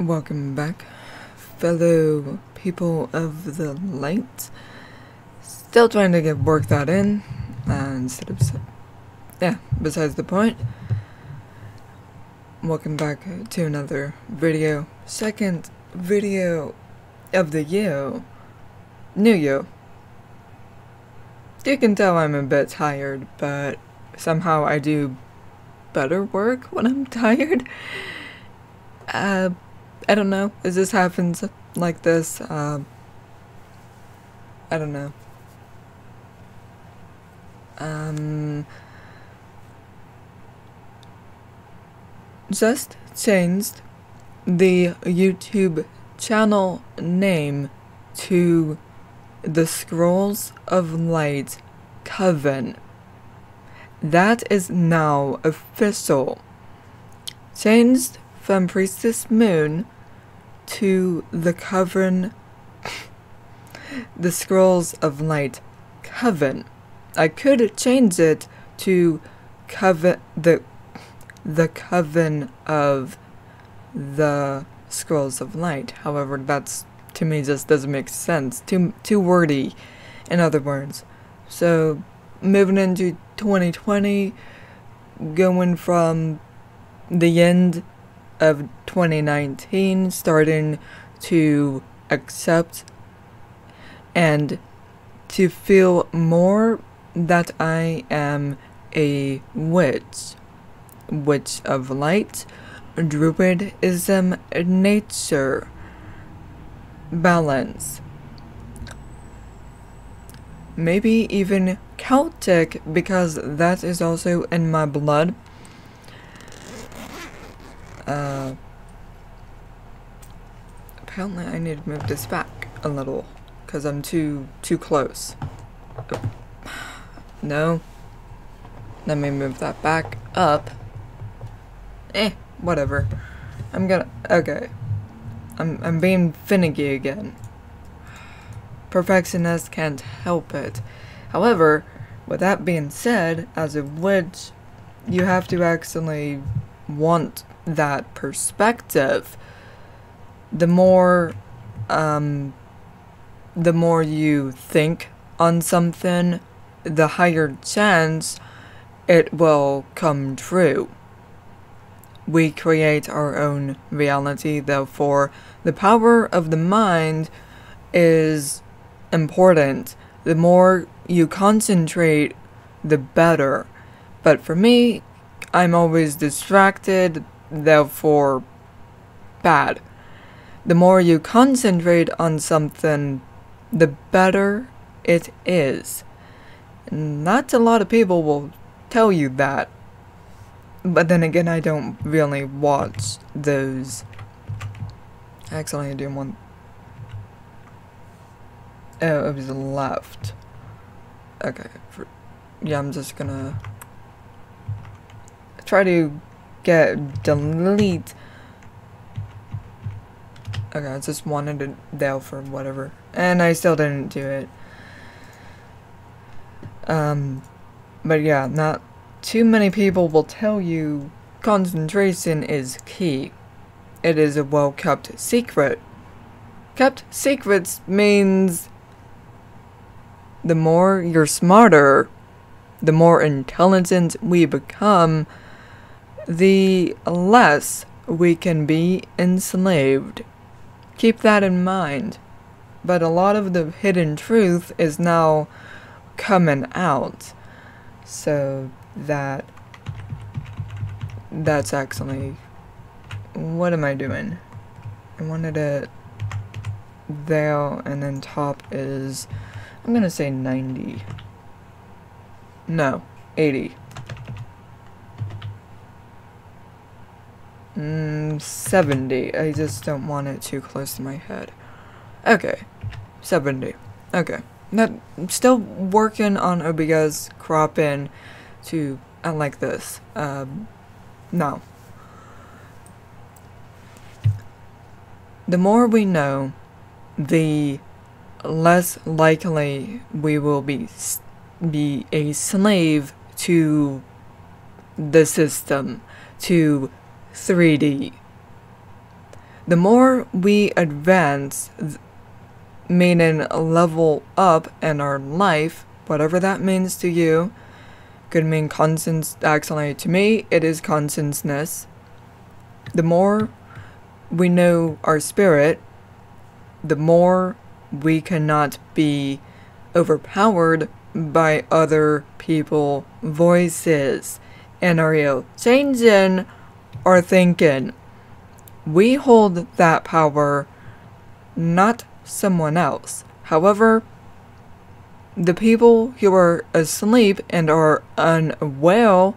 Welcome back, fellow people of the light. Still trying to get work that in, instead of, yeah, besides the point. Welcome back to another video, second video of the year, new year. You can tell I'm a bit tired, but somehow I do better work when I'm tired. I don't know. It just happens like this. I don't know. Just changed the YouTube channel name to The Scrolls of Light Coven. That is now official. Changed from Priestess of the Moon to the Coven, The Scrolls of Light Coven. I could change it to Coven, the Coven of the Scrolls of Light. However, that's, to me, just doesn't make sense. Too wordy, in other words. So, moving into 2020, going from the end of 2019, starting to accept and to feel more that I am a witch of light, druidism, nature, balance, maybe even Celtic, because that is also in my blood. Apparently I need to move this back a little, because I'm too close. No. Let me move that back up. Whatever. Okay. I'm being finicky again. Perfectionist can't help it. However, with that being said, as a witch, you have to actually want that perspective. The more you think on something, the higher chance it will come true. We create our own reality, therefore the power of the mind is important. The more you concentrate, the better. But for me, I'm always distracted, therefore bad. The more you concentrate on something, the better it is. Not a lot of people will tell you that. But then again, I don't really watch those. Actually, I do want... Oh, it was left. Okay. Yeah, I'm just gonna try to delete. Okay, I just wanted it there for whatever. And I still didn't do it. But yeah, not too many people will tell you concentration is key. It is a well-kept secret. Kept secrets means the more you're smarter, the more intelligent we become, the less we can be enslaved. Keep that in mind. But a lot of the hidden truth is now coming out. So that's actually... What am I doing? I wanted it there, and then top is... I'm gonna say 90. No, 80. 70. I just don't want it too close to my head. Okay. 70. Okay. I'm still working on OBS cropping to... I like this. No. The more we know, the less likely we will be a slave to the system, to 3D. The more we advance, meaning level up in our life, whatever that means to you, could mean constants. Actually, to me, it is consciousness. The more we know our spirit, the more we cannot be overpowered by other people's voices and our changing our thinking. We hold that power, not someone else. However, the people who are asleep and are unaware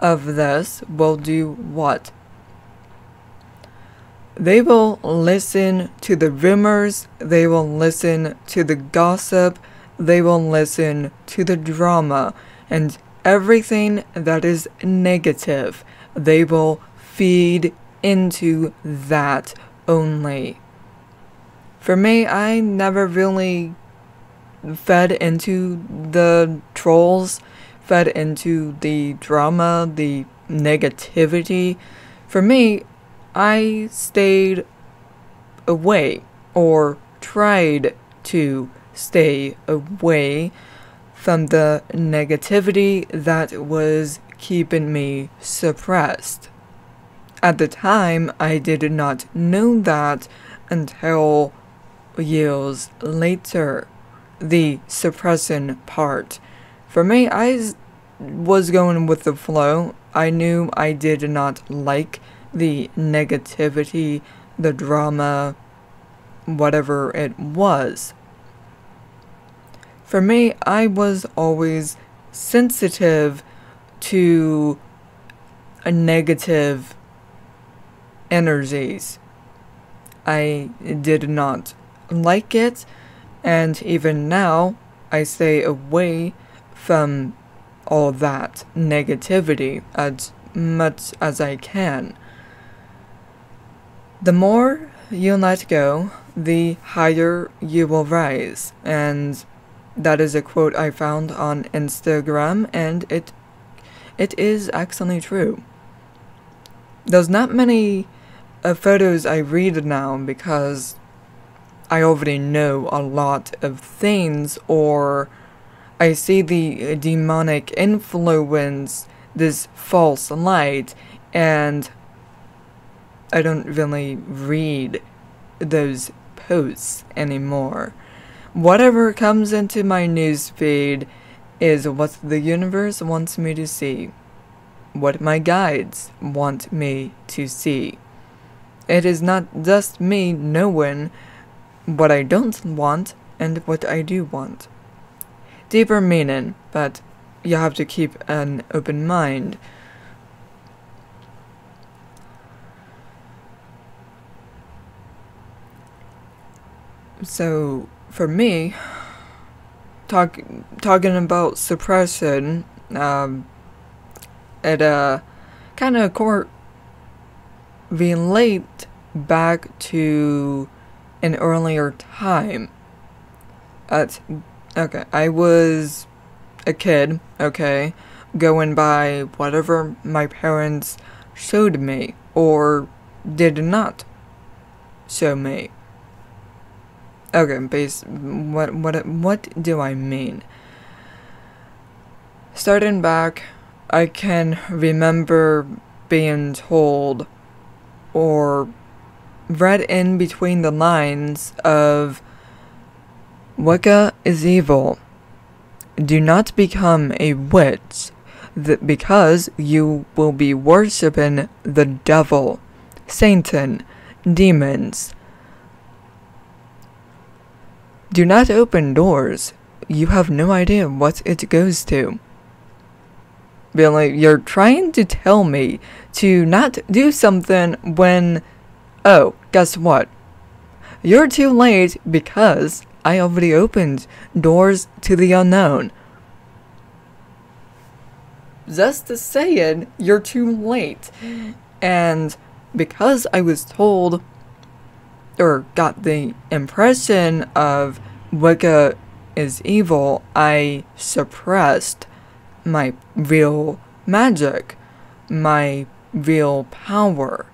of this will do what? They will listen to the rumors, they will listen to the gossip, they will listen to the drama, and everything that is negative. They will feed into that only. For me, I never really fed into the trolls, fed into the drama, the negativity. For me, I stayed away, or tried to stay away from the negativity that was keeping me suppressed. At the time, I did not know that until years later. The suppressing part. For me, I was going with the flow. I knew I did not like the negativity, the drama, whatever it was. For me, I was always sensitive to negative energies. I did not like it, and even now, I stay away from all that negativity as much as I can. The more you let go, the higher you will rise. And that is a quote I found on Instagram, and it is actually true. There's not many photos I read now because I already know a lot of things, or I see the demonic influence, this false light, and I don't really read those posts anymore. Whatever comes into my newsfeed is what the universe wants me to see, what my guides want me to see. It is not just me knowing what I don't want and what I do want. Deeper meaning, but you have to keep an open mind. So for me, talking about suppression, it kind of relate back to an earlier time. Okay, I was a kid, okay, going by whatever my parents showed me, or did not show me. Okay, what do I mean? Starting back, I can remember being told, or read in between the lines of, Wicca is evil. Do not become a witch, because you will be worshipping the devil, Satan, demons. Do not open doors. You have no idea what it goes to. Really, you're trying to tell me to not do something when, oh, guess what? You're too late because I already opened doors to the unknown. Just to say it, you're too late. And because I was told, or got the impression of, Wicca is evil, I suppressed my real magic, my real power.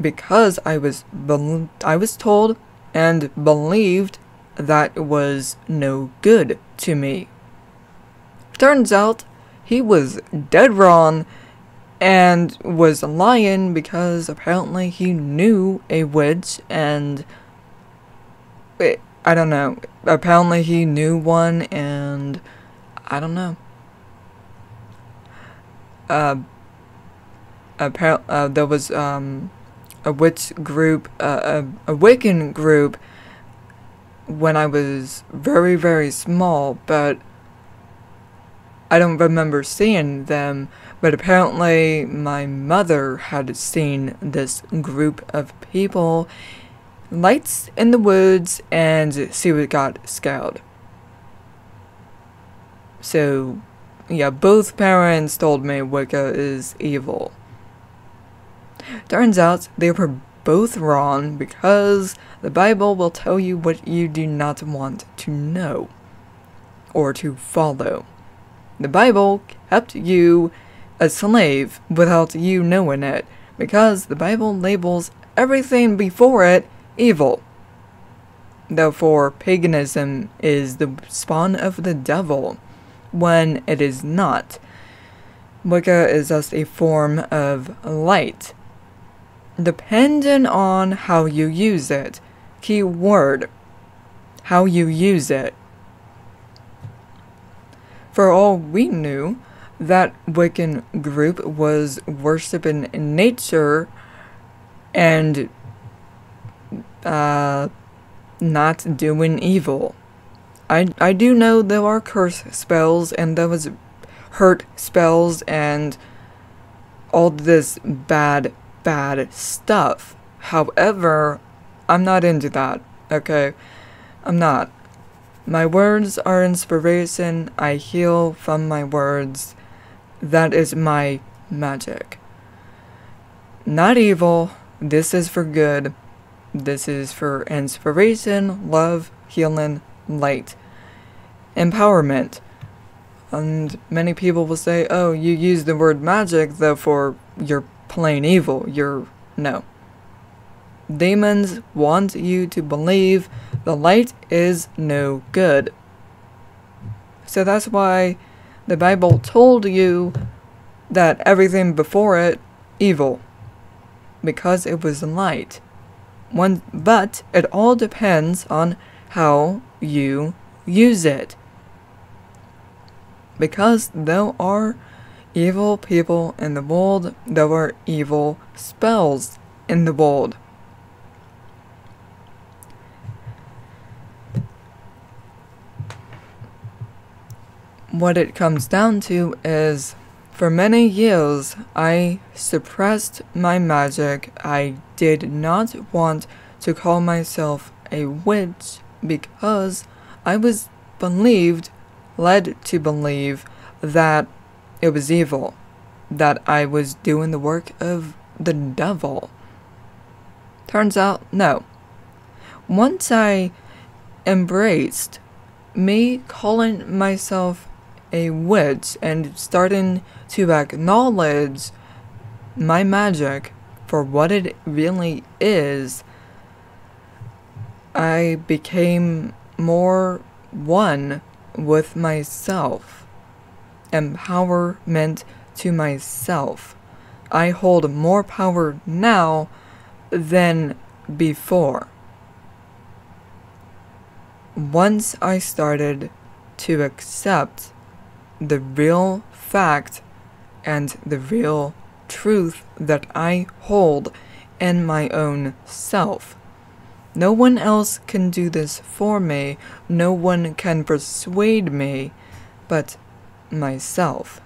because I was told and believed that was no good to me. Turns out he was dead wrong and was lying, because apparently he knew a witch, and I don't know. Apparently he knew one, and I don't know. There was a witch group, a Wiccan group, when I was very, very small, but I don't remember seeing them, but apparently my mother had seen this group of people, lights in the woods, and she got scared. So, yeah, both parents told me Wicca is evil. Turns out they were both wrong, because the Bible will tell you what you do not want to know or to follow. The Bible kept you a slave without you knowing it, because the Bible labels everything before it evil. Therefore, paganism is the spawn of the devil, when it is not. Wicca is just a form of light, depending on how you use it. Keyword: how you use it. For all we knew, that Wiccan group was worshipping nature and not doing evil. I do know there are curse spells, and there was hurt spells, and all this bad stuff. However, I'm not into that, okay? I'm not. My words are inspiration. I heal from my words. That is my magic. Not evil. This is for good. This is for inspiration, love, healing, light, empowerment. And many people will say, oh, you use the word magic, therefore you're plain evil. You're... no. Demons want you to believe the light is no good. So that's why the Bible told you that everything before it, evil, because it was light. But it all depends on how you use it, because there are evil people in the world, there are evil spells in the world. What it comes down to is, for many years, I suppressed my magic. I did not want to call myself a witch, because I was led to believe that it was evil, that I was doing the work of the devil. Turns out, no. Once I embraced me calling myself a witch and starting to acknowledge my magic for what it really is, I became more one with myself. Empowerment to myself. I hold more power now than before. Once I started to accept the real fact and the real truth that I hold in my own self. No one else can do this for me, no one can persuade me, but myself.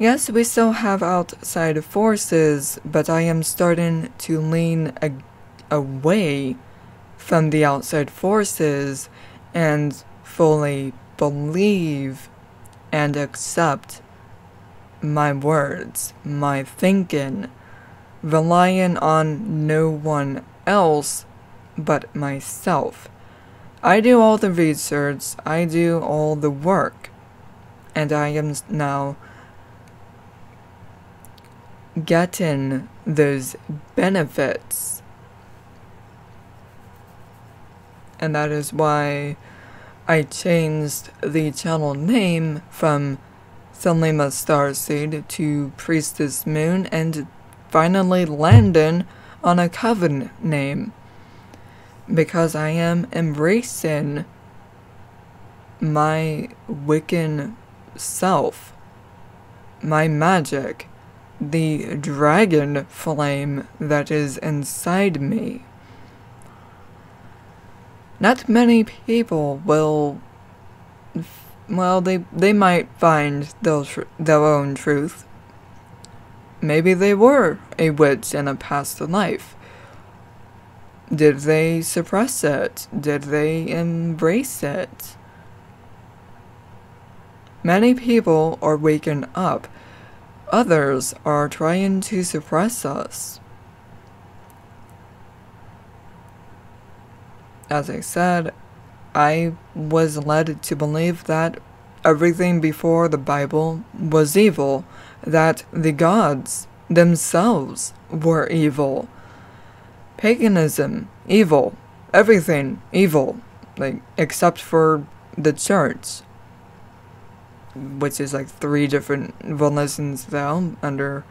Yes, we still have outside forces, but I am starting to lean away from the outside forces and fully believe and accept my words, my thinking, relying on no one else but myself. I do all the research, I do all the work, and I am now gotten those benefits. And that is why I changed the channel name from Thelema Starseed to Priestess Moon and finally landed on a coven name. Because I am embracing my Wiccan self, my magic, the dragon flame that is inside me. Not many people will, well, they might find their own truth. Maybe they were a witch in a past life. Did they suppress it? Did they embrace it? Many people are waking up. Others are trying to suppress us. As I said, I was led to believe that everything before the Bible was evil, that the gods themselves were evil. Paganism, evil. Everything, evil. Like, except for the church. Which is like 3 different religions now, under...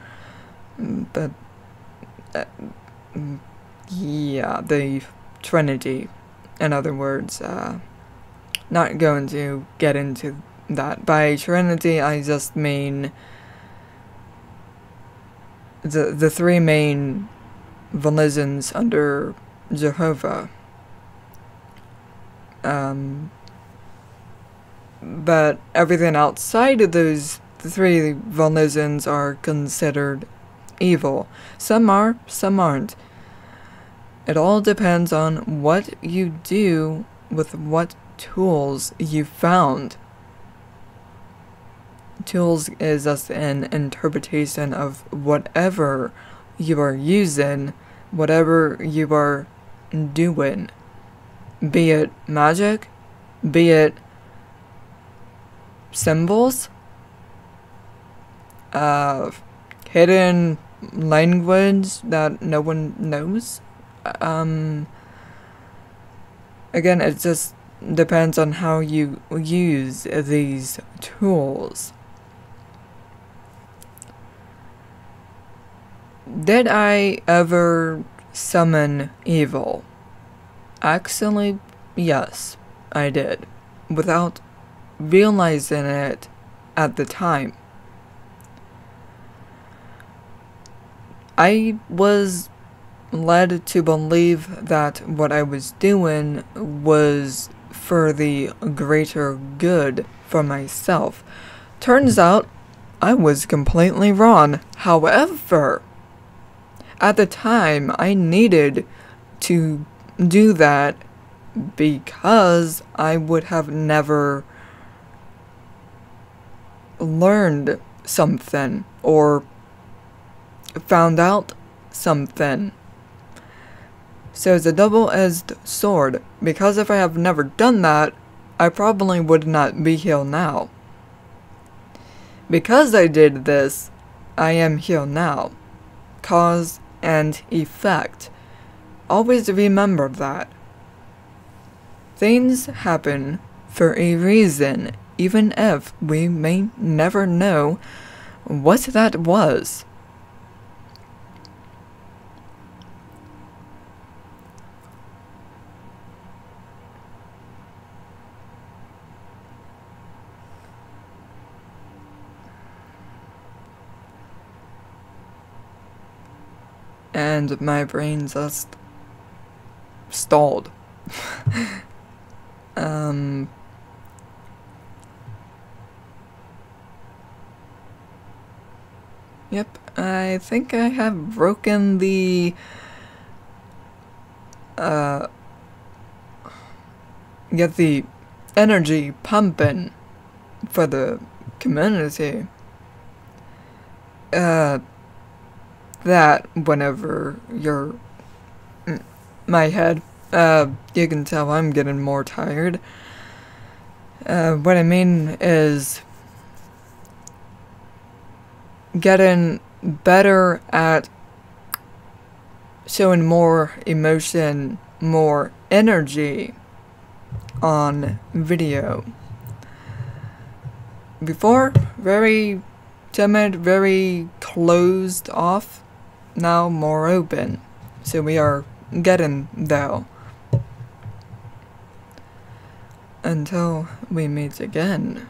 But... yeah, the Trinity. In other words, not going to get into that. By Trinity, I just mean the 3 main religions under Jehovah. But everything outside of those 3 religions are considered evil. Some are, some aren't. It all depends on what you do with what tools you found. Tools is just an interpretation of whatever you are using, whatever you are doing. Be it magic, be it symbols, hidden language that no one knows. Again, it just depends on how you use these tools. Did I ever summon evil? Actually, yes, I did, without realizing it at the time. I was led to believe that what I was doing was for the greater good for myself. Turns out, I was completely wrong. However, at the time, I needed to do that because I would have never learned something or found out something. So it's a double-edged sword, because if I have never done that, I probably would not be here now. Because I did this, I am here now. Cause and effect. Always remember that. Things happen for a reason, even if we may never know what that was. And my brain just stalled. Yep, I think I have broken the get the energy pumping for the community. That whenever you're my head, you can tell I'm getting more tired. What I mean is getting better at showing more emotion, more energy on video. Before, very timid, very closed off, now more open. So we are getting there. Until we meet again.